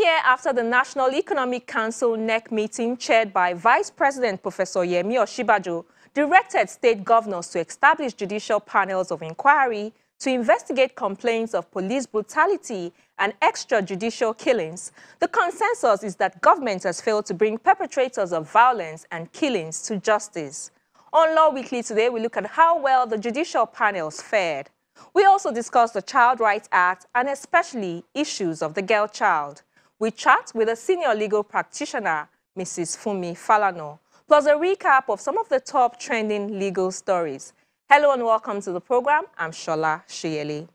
1 year after the National Economic Council NEC meeting chaired by Vice President Professor Yemi Osinbajo directed state governors to establish judicial panels of inquiry to investigate complaints of police brutality and extrajudicial killings, the consensus is that government has failed to bring perpetrators of violence and killings to justice. On Law Weekly today, we look at how well the judicial panels fared. We also discuss the Child Rights Act and especially issues of the girl child. We chat with a senior legal practitioner, Mrs. Funmi Falana, plus a recap of some of the top trending legal stories. Hello and welcome to the program. I'm Shola Sheele.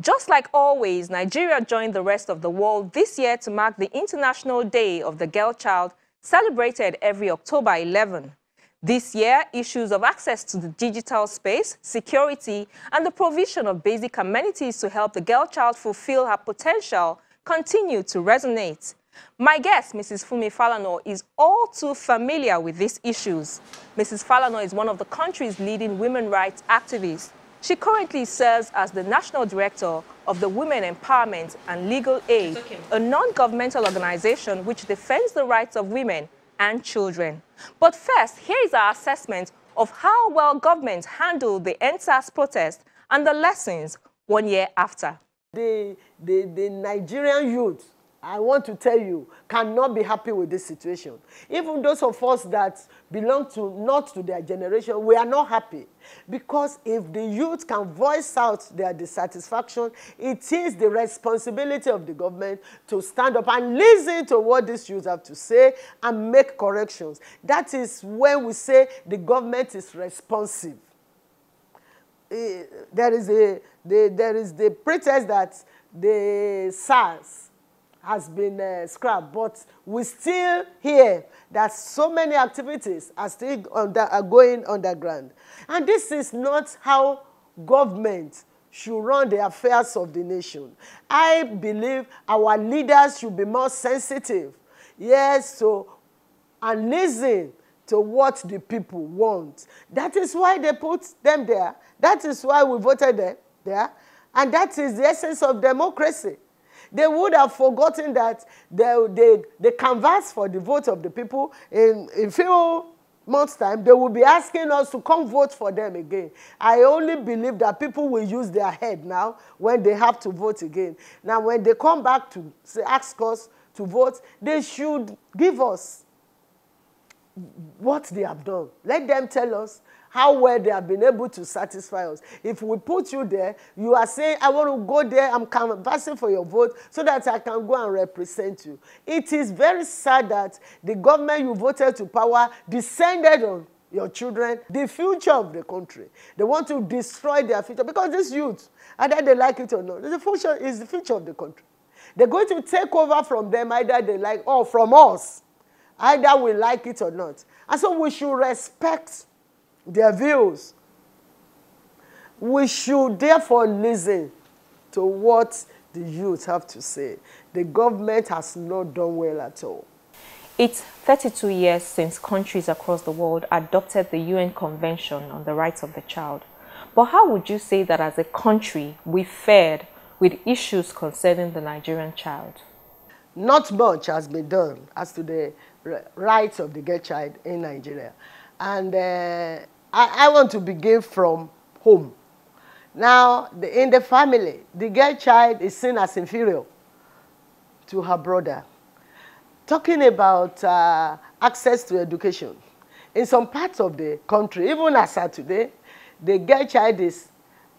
Just like always, Nigeria joined the rest of the world this year to mark the International Day of the Girl Child, celebrated every October 11. This year, issues of access to the digital space, security, and the provision of basic amenities to help the girl child fulfill her potential continue to resonate. My guest, Mrs. Funmi Falana, is all too familiar with these issues. Mrs. Falana is one of the country's leading women rights activists. She currently serves as the National Director of the Women Empowerment and Legal Aid, a non-governmental organization which defends the rights of women and children. But first, here is our assessment of how well government handled the EndSARS protest and the lessons 1 year after. The Nigerian youth, I want to tell you, cannot be happy with this situation. Even those of us that belong to not to their generation, we are not happy. Because if the youth can voice out their dissatisfaction, it is the responsibility of the government to stand up and listen to what these youth have to say and make corrections. That is when we say the government is responsive. There is the pretext that the SARS has been scrapped, but we still hear that so many activities are still going underground. And this is not how government should run the affairs of the nation. I believe our leaders should be more sensitive, yes, and listen to what the people want. That is why they put them there. That is why we voted them there. And that is the essence of democracy. They would have forgotten that they canvassed for the vote of the people. In a few months' time, they will be asking us to come vote for them again. I only believe that people will use their head now when they have to vote again. Now, when they come back to ask us to vote, they should give us what they have done. Let them tell us how well they have been able to satisfy us. If we put you there, you are saying, I want to go there, I'm canvassing for your vote so that I can go and represent you. It is very sad that the government you voted to power descended on your children, the future of the country. They want to destroy their future because this youth, either they like it or not, is the future of the country. They're going to take over from them, either they like, or from us, either we like it or not. And so we should respect their views. We should therefore listen to what the youth have to say. The government has not done well at all. It's 32 years since countries across the world adopted the UN Convention on the Rights of the Child. But how would you say that as a country we fared with issues concerning the Nigerian child? Not much has been done as to the rights of the girl child in Nigeria. And I want to begin from home. Now, in the family, the girl child is seen as inferior to her brother. Talking about access to education, in some parts of the country, even as of today, the girl child is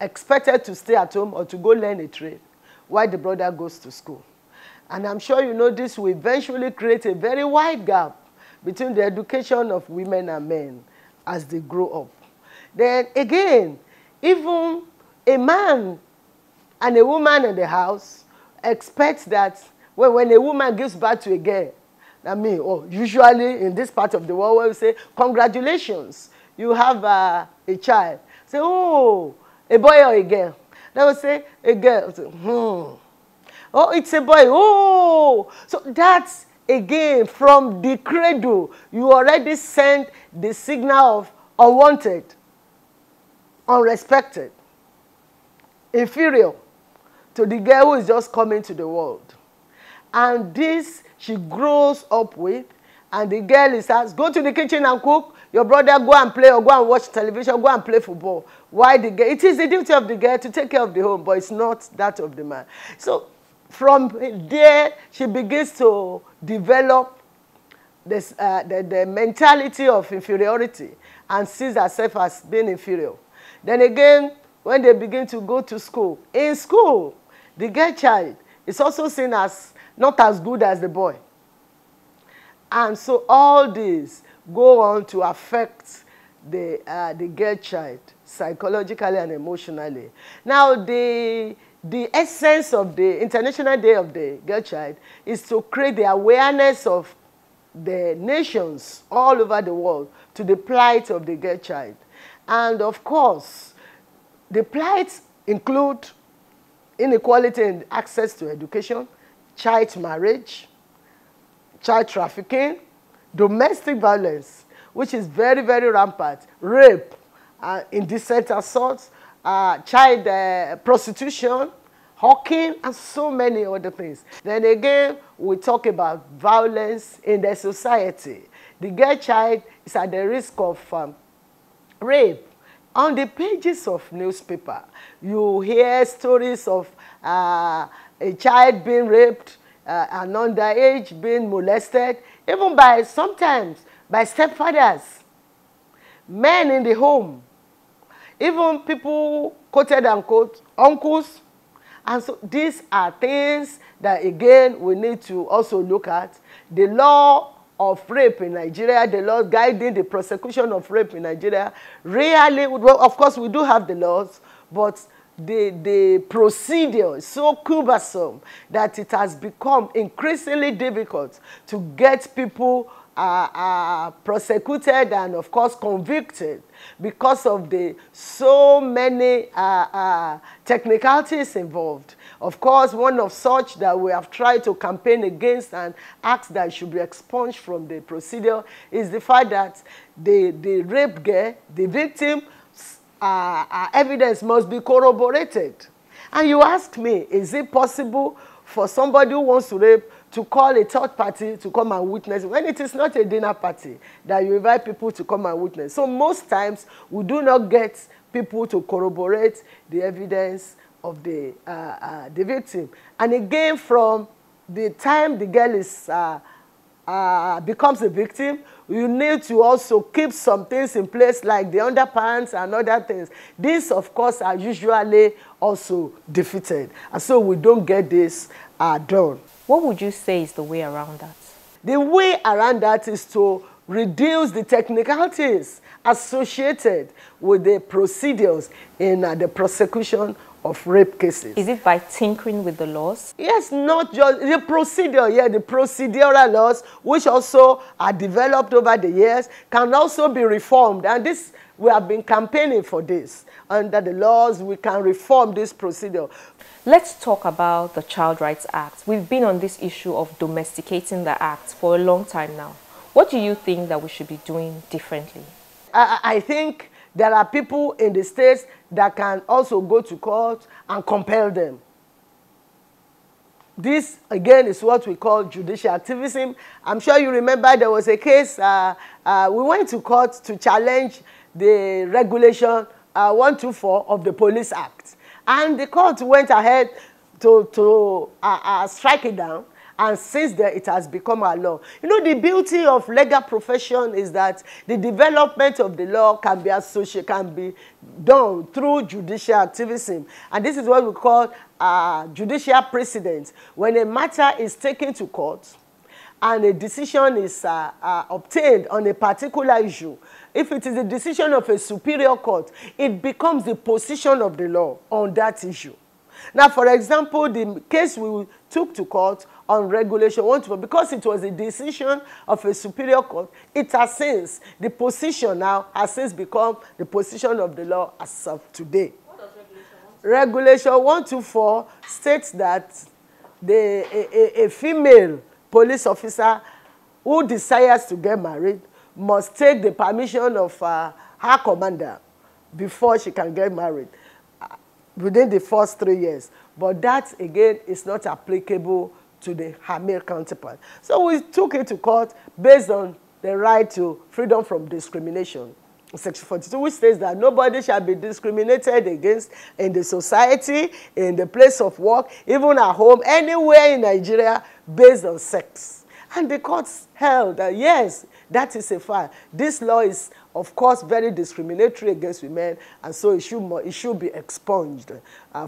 expected to stay at home or to go learn a trade while the brother goes to school. And I'm sure you know this will eventually create a very wide gap between the education of women and men as they grow up. Then again, even a man and a woman in the house expect that when a woman gives birth to a girl, I mean, or usually in this part of the world where we say, congratulations, you have a child. Say, oh, a boy or a girl? They will say, a girl. Say, oh, it's a boy. Oh, so that's, again, from the cradle, you already sent the signal of unwanted, unrespected, inferior to the girl who is just coming to the world. and this she grows up with. And the girl is asked, go to the kitchen and cook. Your brother, go and play, or go and watch television, go and play football. Why the girl? It is the duty of the girl to take care of the home, but it's not that of the man. So from there, she begins to develop this, the mentality of inferiority and sees herself as being inferior. Then again, when they begin to go to school, in school, the girl child is also seen as not as good as the boy. And so all this go on to affect the girl child psychologically and emotionally. Now, the essence of the International Day of the Girl Child is to create the awareness of the nations all over the world to the plight of the girl child. And of course, the plights include inequality in access to education, child marriage, child trafficking, domestic violence, which is very, very rampant, rape, indecent assault, child prostitution, hawking, and so many other things. Then again, we talk about violence in the society. The girl child is at the risk of rape. On the pages of newspaper, you hear stories of a child being raped, an underage being molested, even by sometimes by stepfathers, men in the home, even people quoted unquote uncles. And so these are things that again we need to also look at. The law of rape in Nigeria, the law guiding the prosecution of rape in Nigeria, really, well, of course we do have the laws, but the procedure is so cumbersome that it has become increasingly difficult to get people prosecuted and, of course, convicted because of the so many technicalities involved. Of course, one of such that we have tried to campaign against and ask that should be expunged from the procedure is the fact that the rape girl, the victim, evidence must be corroborated. And you ask me, is it possible for somebody who wants to rape to call a third party to come and witness when it is not a dinner party that you invite people to come and witness? So most times we do not get people to corroborate the evidence of the victim. And again, from the time the girl is becomes a victim, you need to also keep some things in place like the underpants and other things. These, of course, are usually also defeated. And so we don't get this done. What would you say is the way around that? The way around that is to reduce the technicalities associated with the procedures in the prosecution of rape cases. Is it by tinkering with the laws? Yes, not just the procedure, yeah, the procedural laws, which also are developed over the years, can also be reformed. And this, we have been campaigning for this. Under the laws, we can reform this procedure. Let's talk about the Child Rights Act. We've been on this issue of domesticating the act for a long time now. What do you think that we should be doing differently? I think there are people in the States that can also go to court and compel them. This, again, is what we call judicial activism. I'm sure you remember there was a case, we went to court to challenge the regulation 124 of the Police Act. And the court went ahead to strike it down. And since then, it has become our law. You know, the beauty of legal profession is that the development of the law can be associated, can be done through judicial activism. And this is what we call judicial precedent. When a matter is taken to court and a decision is obtained on a particular issue, if it is a decision of a superior court, it becomes the position of the law on that issue. Now, for example, the case we took to court on regulation 124, because it was a decision of a superior court, it has since, the position now has since become the position of the law as of today. What does regulation 124 states that a female police officer who desires to get married must take the permission of her commander before she can get married, within the first 3 years. But that, again, is not applicable to her male counterpart. So we took it to court based on the right to freedom from discrimination, Section 42, which states that nobody shall be discriminated against in the society, in the place of work, even at home, anywhere in Nigeria, based on sex. And the courts held that, yes, that is a fact. This law is, of course, very discriminatory against women, and so it should be expunged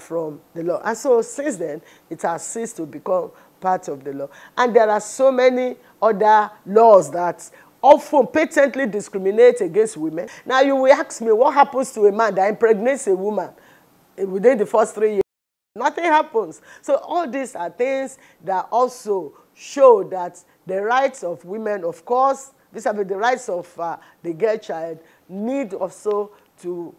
from the law. And so since then, it has ceased to become part of the law. And there are so many other laws that often patently discriminate against women. Now you will ask me, what happens to a man that impregnates a woman within the first 3 years? Nothing happens. So all these are things that also show that the rights of women, of course, vis-a-vis the rights of the girl child, need also to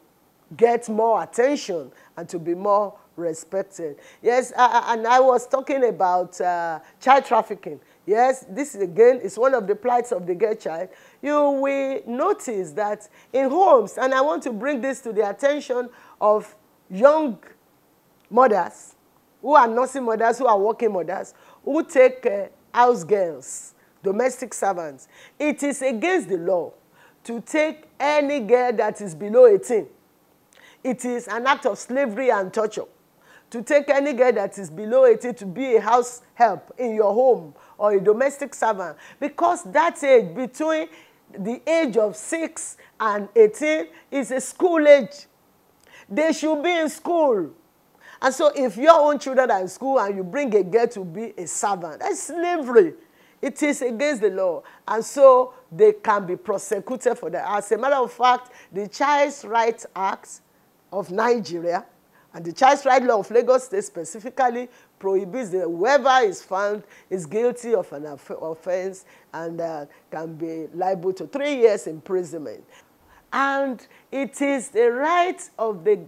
get more attention and to be more respected. Yes, and I was talking about child trafficking. Yes, this again is one of the plights of the girl child. You will notice that in homes, and I want to bring this to the attention of young mothers who are nursing mothers, who are working mothers, who take house girls, domestic servants. It is against the law to take any girl that is below 18. It is an act of slavery and torture to take any girl that is below 18 to be a house help in your home or a domestic servant, because that age, between the age of 6 and 18, is a school age. They should be in school. And so if your own children are in school and you bring a girl to be a servant, that's slavery. It is against the law. And so they can be prosecuted for that. As a matter of fact, the Child's Rights Act of Nigeria and the Child's Rights Law of Lagos State specifically prohibits that whoever is found is guilty of an offense and can be liable to 3 years imprisonment. And it is the right of the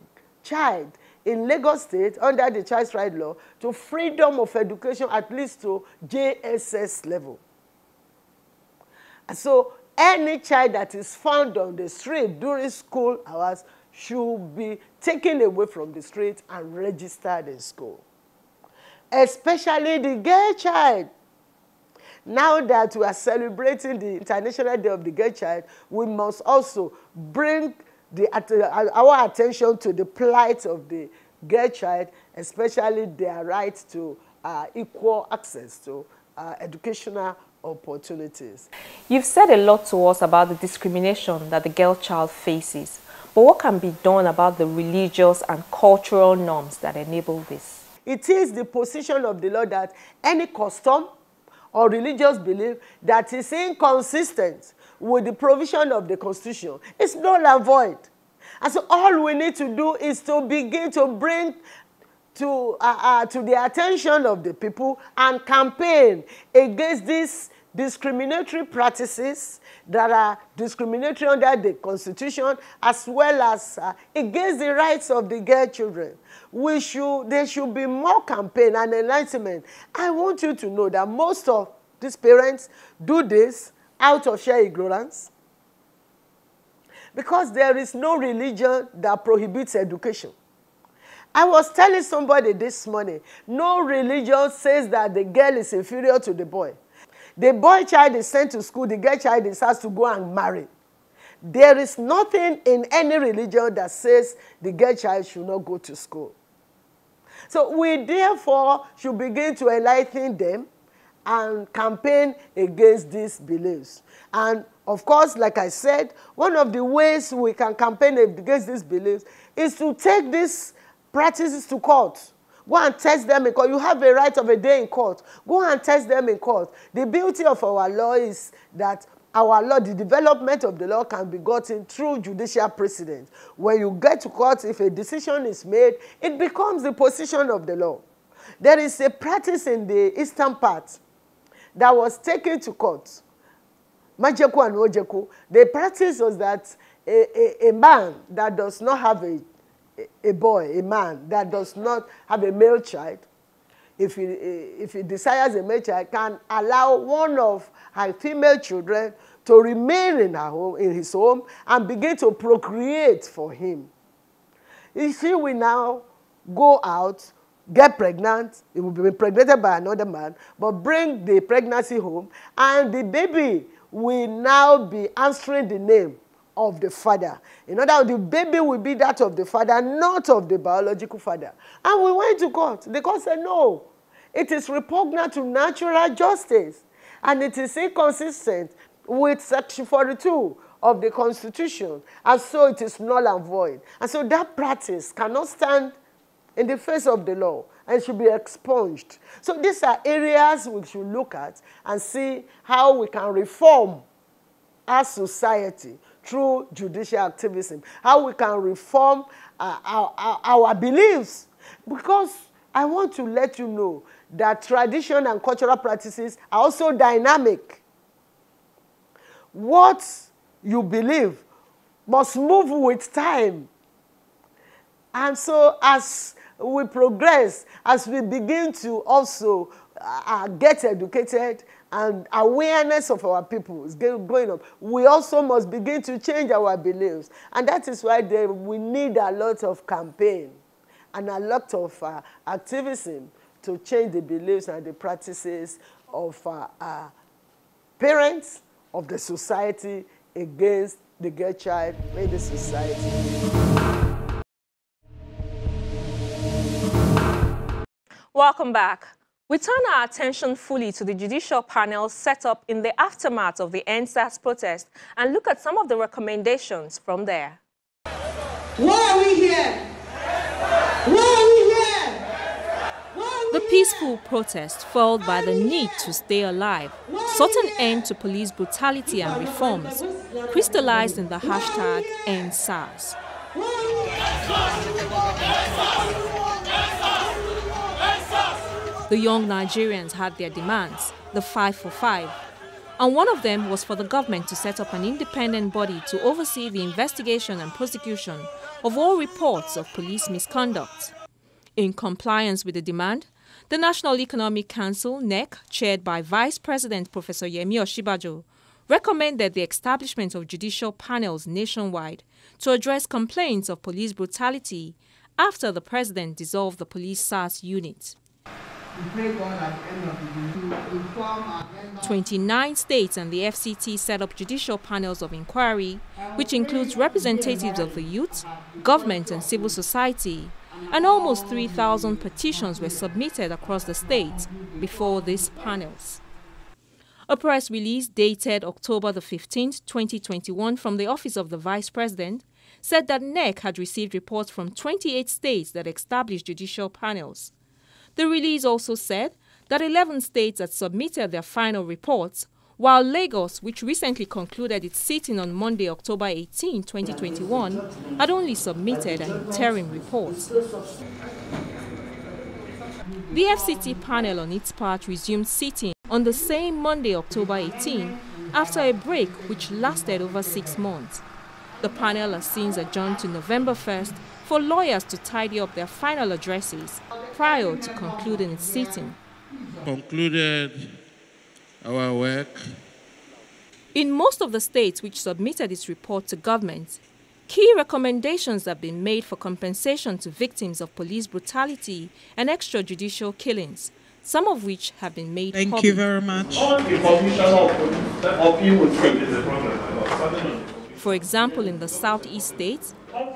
child in Lagos State under the Child's Rights Law to freedom of education, at least to JSS level. And so any child that is found on the street during school hours should be taken away from the street and registered in school. Especially the girl child. Now that we are celebrating the International Day of the Girl Child, we must also bring our attention to the plight of the girl child, especially their right to equal access to educational opportunities. You've said a lot to us about the discrimination that the girl child faces, but what can be done about the religious and cultural norms that enable this? It is the position of the law that any custom or religious belief that is inconsistent with the provision of the Constitution is null and void. And so all we need to do is to begin to bring to the attention of the people and campaign against these discriminatory practices that are discriminatory under the Constitution, as well as against the rights of the girl children. There should be more campaign and enlightenment. I want you to know that most of these parents do this out of sheer ignorance, because there is no religion that prohibits education. I was telling somebody this morning, no religion says that the girl is inferior to the boy. The boy child is sent to school, the girl child is asked to go and marry. There is nothing in any religion that says the girl child should not go to school. So we therefore should begin to enlighten them and campaign against these beliefs. And of course, like I said, one of the ways we can campaign against these beliefs is to take these practices to court. Go and test them in court. You have a right of a day in court. Go and test them in court. The beauty of our law is that our law, the development of the law, can be gotten through judicial precedent. When you get to court, if a decision is made, it becomes the position of the law. There is a practice in the eastern part that was taken to court. Majeku and Ojeku. The practice was that a man that does not have a man that does not have a male child, if he desires a male child, can allow one of her female children to remain in her home, in his home, and begin to procreate for him. If she will now go out, get pregnant, it will be impregnated by another man, but bring the pregnancy home, and the baby will now be answering the name of the father. In other words, the baby will be that of the father, not of the biological father. And we went to court. The court said, no, it is repugnant to natural justice, and it is inconsistent with Section 42 of the Constitution, and so it is null and void. And so that practice cannot stand in the face of the law and should be expunged. So these are areas we should look at and see how we can reform our society through judicial activism, how we can reform our beliefs. Because I want to let you know that tradition and cultural practices are also dynamic. What you believe must move with time. And so as we progress, as we begin to also get educated, and awareness of our people is going up, we also must begin to change our beliefs. And that is why we need a lot of campaign and a lot of activism to change the beliefs and the practices of our parents, of the society, against the girl child in the society. Welcome back. We turn our attention fully to the judicial panel set up in the aftermath of the EndSARS protest and look at some of the recommendations from there. Why are we here? Why are we here? The peaceful protest fueled by the need to stay alive, certain end to police brutality and reforms, crystallized in the hashtag EndSARS. The young Nigerians had their demands, the 5 for 5. And one of them was for the government to set up an independent body to oversee the investigation and prosecution of all reports of police misconduct. In compliance with the demand, the National Economic Council, NEC, chaired by Vice President Professor Yemi Osinbajo, recommended the establishment of judicial panels nationwide to address complaints of police brutality after the president dissolved the police SARS unit. 29 states and the FCT set up judicial panels of inquiry, which includes representatives of the youth, government and civil society, and almost 3,000 petitions were submitted across the state before these panels. A press release dated October the 15th, 2021 from the office of the Vice President said that NEC had received reports from 28 states that established judicial panels. The release also said that 11 states had submitted their final reports, while Lagos, which recently concluded its sitting on Monday, October 18, 2021, had only submitted an interim report. The FCT panel on its part resumed sitting on the same Monday, October 18, after a break which lasted over 6 months. The panel has since adjourned to November 1st for lawyers to tidy up their final addresses prior to concluding its sitting. Concluded our work. In most of the states which submitted its report to government, key recommendations have been made for compensation to victims of police brutality and extrajudicial killings, some of which have been made public. Thank you very much. For example, in the southeast states,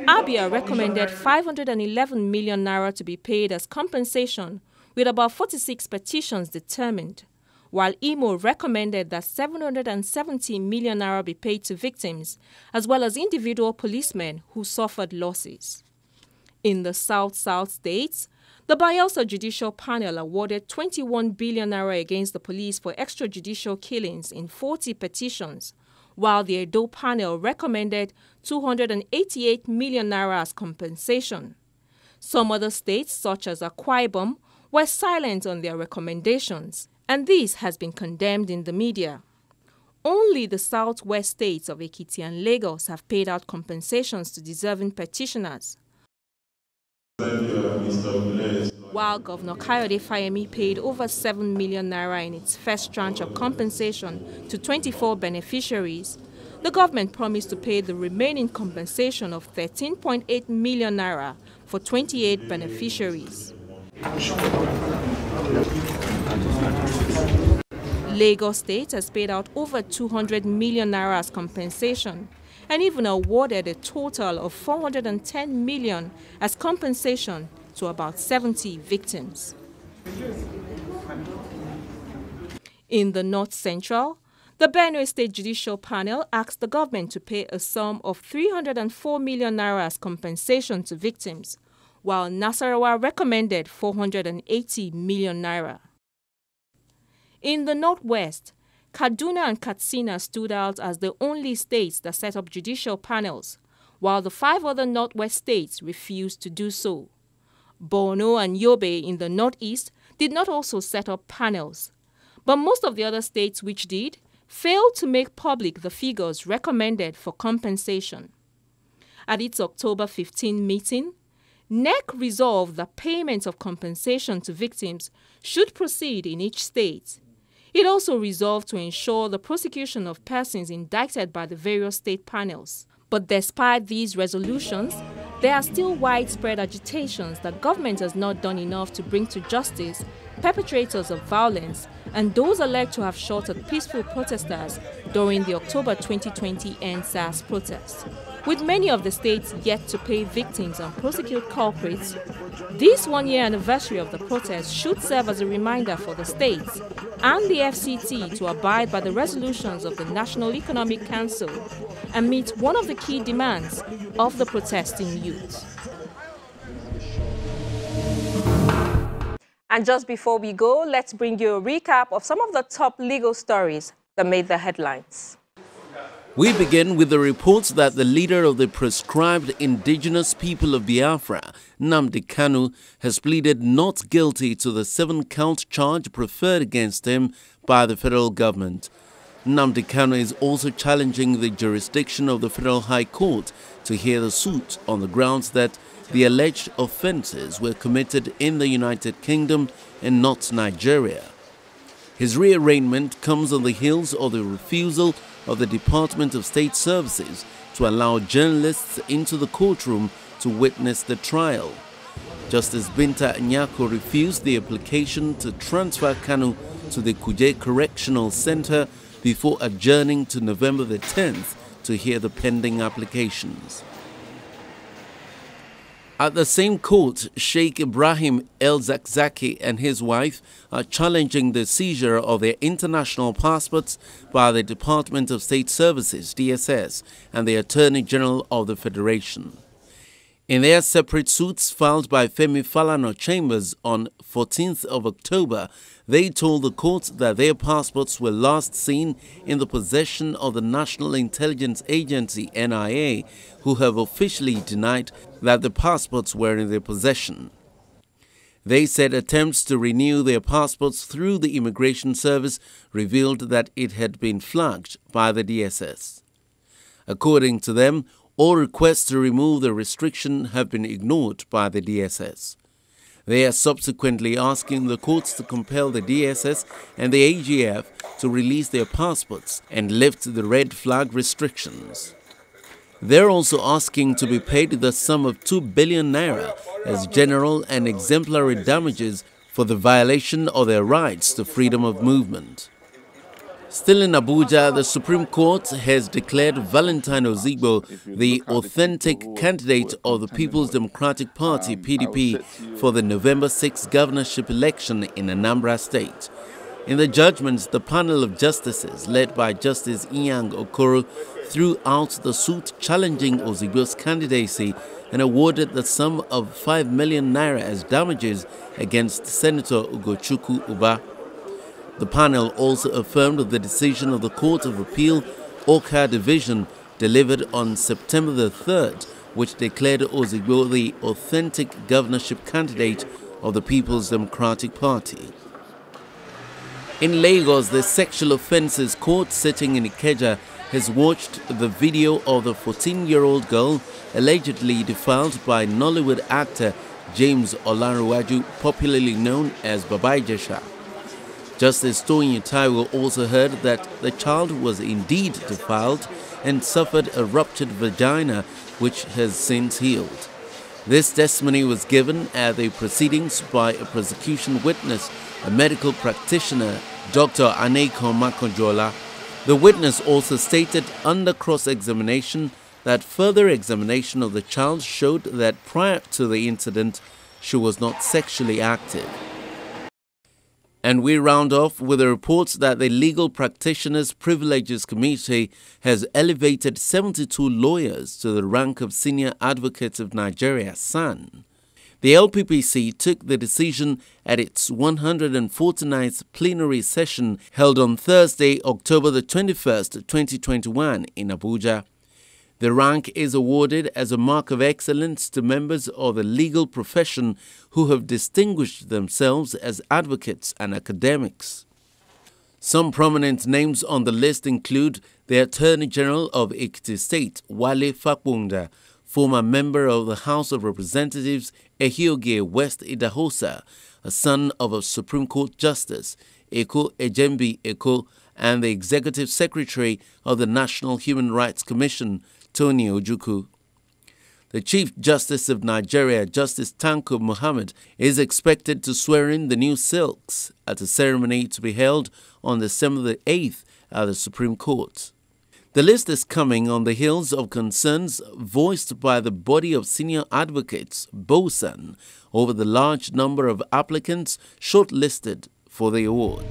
Abia recommended 511 million naira to be paid as compensation, with about 46 petitions determined, while Imo recommended that 770 million naira be paid to victims, as well as individual policemen who suffered losses. In the South-South states, the Bayelsa Judicial Panel awarded 21 billion naira against the police for extrajudicial killings in 40 petitions, while the Edo panel recommended 288 million naira as compensation. Some other states, such as Akwa Ibom, were silent on their recommendations, and this has been condemned in the media. Only the southwest states of Ekiti and Lagos have paid out compensations to deserving petitioners. While Governor Kayode Fayemi paid over 7 million naira in its first tranche of compensation to 24 beneficiaries, the government promised to pay the remaining compensation of 13.8 million naira for 28 beneficiaries. Lagos State has paid out over 200 million naira as compensation and even awarded a total of 410 million as compensation to about 70 victims. In the North Central, the Benue State Judicial Panel asked the government to pay a sum of 304 million naira as compensation to victims, while Nasarawa recommended 480 million naira. In the Northwest, Kaduna and Katsina stood out as the only states that set up judicial panels, while the 5 other Northwest states refused to do so. Borno and Yobe in the Northeast did not also set up panels, but most of the other states which did failed to make public the figures recommended for compensation. At its October 15 meeting, NEC resolved that payments of compensation to victims should proceed in each state. It also resolved to ensure the prosecution of persons indicted by the various state panels. But despite these resolutions, there are still widespread agitations that government has not done enough to bring to justice perpetrators of violence and those alleged to have shot at peaceful protesters during the October 2020 EndSARS protest. With many of the states yet to pay victims and prosecute culprits, this one-year anniversary of the protest should serve as a reminder for the states and the FCT to abide by the resolutions of the National Economic Council and meet one of the key demands of the protesting youth. And just before we go, let's bring you a recap of some of the top legal stories that made the headlines. We begin with the reports that the leader of the proscribed indigenous people of Biafra, Nnamdi Kanu, has pleaded not guilty to the 7-count charge preferred against him by the federal government. Nnamdi Kanu is also challenging the jurisdiction of the Federal High Court to hear the suit on the grounds that the alleged offences were committed in the United Kingdom and not Nigeria. His rearraignment comes on the heels of the refusal of the Department of State Services to allow journalists into the courtroom to witness the trial. Justice Binta Nyako refused the application to transfer Kanu to the Kuje Correctional Center before adjourning to November the 10th to hear the pending applications. At the same court, Sheikh Ibrahim El-Zakzaki and his wife are challenging the seizure of their international passports by the Department of State Services, DSS, and the Attorney General of the Federation. In their separate suits filed by Femi Falana Chambers on 14th of October, they told the court that their passports were last seen in the possession of the National Intelligence Agency, NIA, who have officially denied that the passports were in their possession. They said attempts to renew their passports through the Immigration Service revealed that it had been flagged by the DSS. According to them, all requests to remove the restriction have been ignored by the DSS. They are subsequently asking the courts to compel the DSS and the AGF to release their passports and lift the red flag restrictions. They're also asking to be paid the sum of 2 billion naira as general and exemplary damages for the violation of their rights to freedom of movement. Still in Abuja, the Supreme Court has declared Valentine Ozigbo the authentic candidate of the People's Democratic Party, PDP, for the November 6 governorship election in Anambra State. In the judgment, the panel of justices, led by Justice Iyang Okoro, threw out the suit challenging Ozigbo's candidacy and awarded the sum of 5 million naira as damages against Senator Ugochuku Uba. The panel also affirmed the decision of the Court of Appeal, Awka Division, delivered on September the 3rd, which declared Ozigbo the authentic governorship candidate of the People's Democratic Party. In Lagos, the Sexual Offences Court sitting in Ikeja has watched the video of the 14-year-old girl allegedly defiled by Nollywood actor James Olaruadu, popularly known as Babayijesha. Justice Tony Ojukwu also heard that the child was indeed defiled and suffered a ruptured vagina, which has since healed. This testimony was given at the proceedings by a prosecution witness, a medical practitioner, Dr. Aneko Makonjola. The witness also stated under cross-examination that further examination of the child showed that prior to the incident, she was not sexually active. And we round off with a report that the Legal Practitioners Privileges Committee has elevated 72 lawyers to the rank of Senior Advocates of Nigeria, SAN. The LPPC took the decision at its 149th plenary session held on Thursday, October 21, 2021 in Abuja. The rank is awarded as a mark of excellence to members of the legal profession who have distinguished themselves as advocates and academics. Some prominent names on the list include the Attorney General of Ekiti State, Wale Fakwunda, former member of the House of Representatives, Ehiogye West Idahosa, a son of a Supreme Court Justice, Ejembe Ejembe, and the Executive Secretary of the National Human Rights Commission, Tony Ojukwu. The Chief Justice of Nigeria, Justice Tanko Muhammad, is expected to swear in the new silks at a ceremony to be held on December 8th at the Supreme Court. The list is coming on the heels of concerns voiced by the body of senior advocates, BOSAN, over the large number of applicants shortlisted for the award.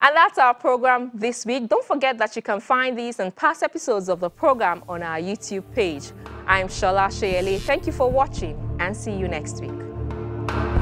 And that's our program this week. Don't forget that you can find these and past episodes of the program on our YouTube page. I'm Shola Sheele. Thank you for watching and see you next week.